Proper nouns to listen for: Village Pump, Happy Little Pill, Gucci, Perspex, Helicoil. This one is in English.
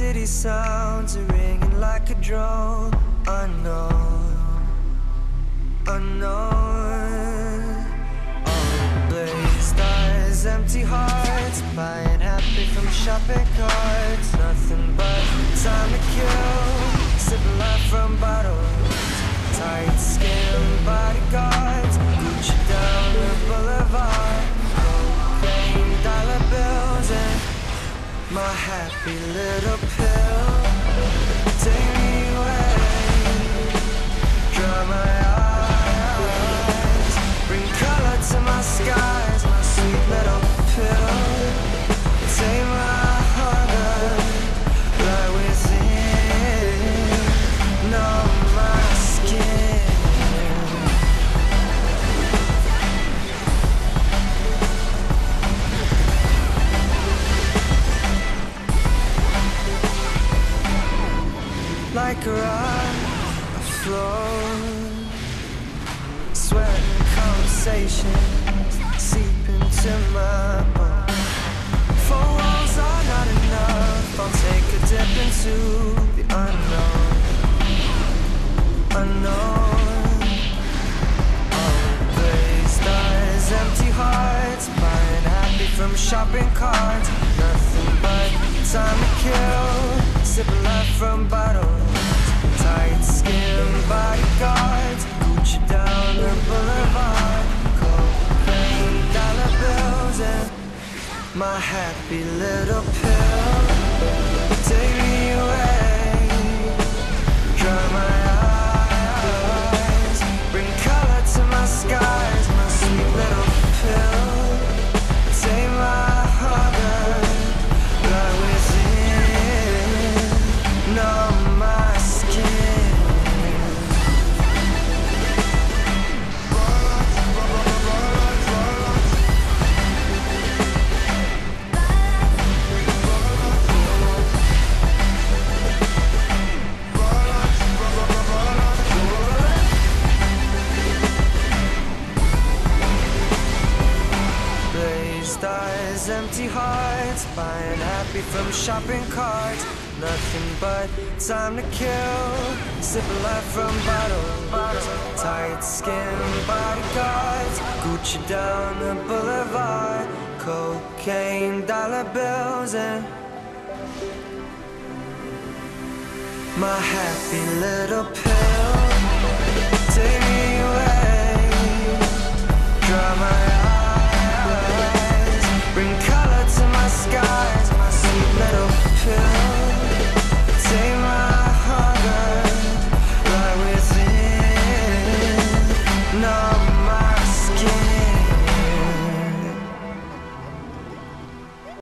city sounds are ringing like a drone. Unknown, unknown. All blazing stars, empty hearts, buying happy from shopping carts. Nothing but time to kill, sipping life from bottles. Tight skin bodyguards, Gucci down the boulevard. Cocaine dollar bills and my happy little pill. Take me away, dry my eyes, bring color to my skies. My sweet little pill, take my heart, lie within, numb my like a rock, I float, sweating conversations seep into my mind. Four walls are not enough, I'll take a dip into the unknown, unknown. All blazed eyes, empty hearts, buying happy from shopping carts. Nothing but time to kill, sipping life from bottles. Tight skin bodyguards, Gucci down the boulevard. Cocaine dollar bills and my happy little pill. Take me away, dry my eyes, bring color to my skies. My sweet little pill, take my heart, lie within, numb my skin. Stars, empty hearts, buying happy from shopping carts. Nothing but time to kill, sipping life from bottles. Tight skin bodyguards, Gucci down the boulevard. Cocaine dollar bills and my happy little pill. Take me away, dry my eyes, bring color to my sky.